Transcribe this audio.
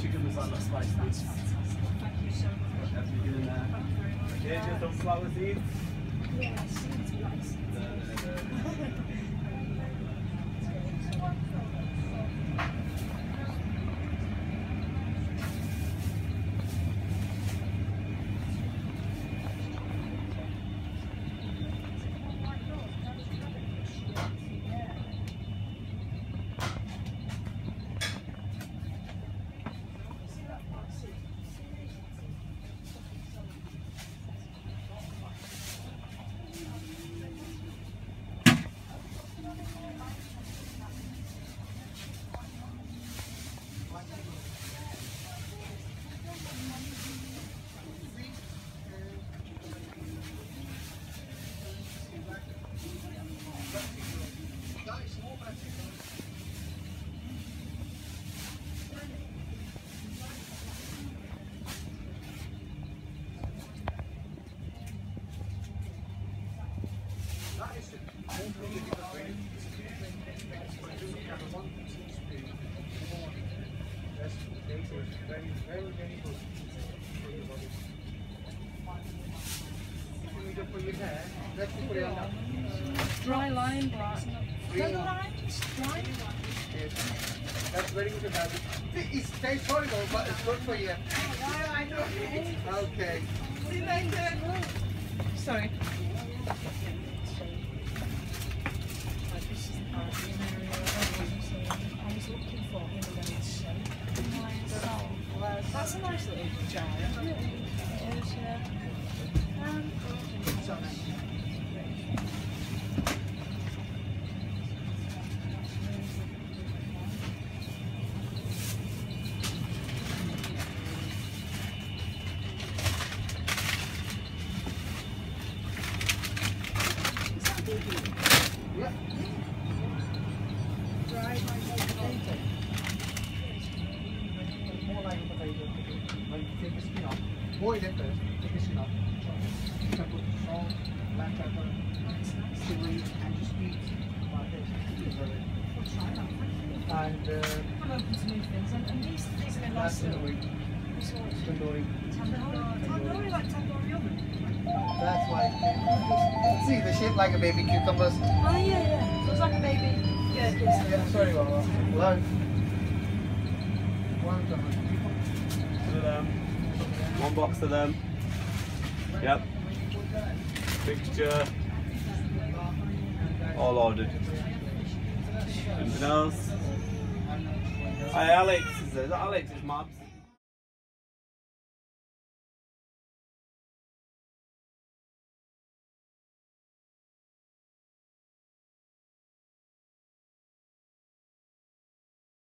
Chicken masala spice. Have you given that? Okay, just some flower seeds. Yes. Dry lime, dry lime. That's very good habit. It tastes horrible, but it's good for you. Oh, I don't okay. Okay. See you later. Sorry. I was looking for him and then it's that's a nice little jar. Like a baby cucumbers. Oh yeah, yeah. So it's like a baby. Yeah, it is. Yeah, sorry, Mama. Hello. One box of them. Yep. Fixture. All ordered. Anything else? Hi, Alex. Is that Alex? It's Mabs.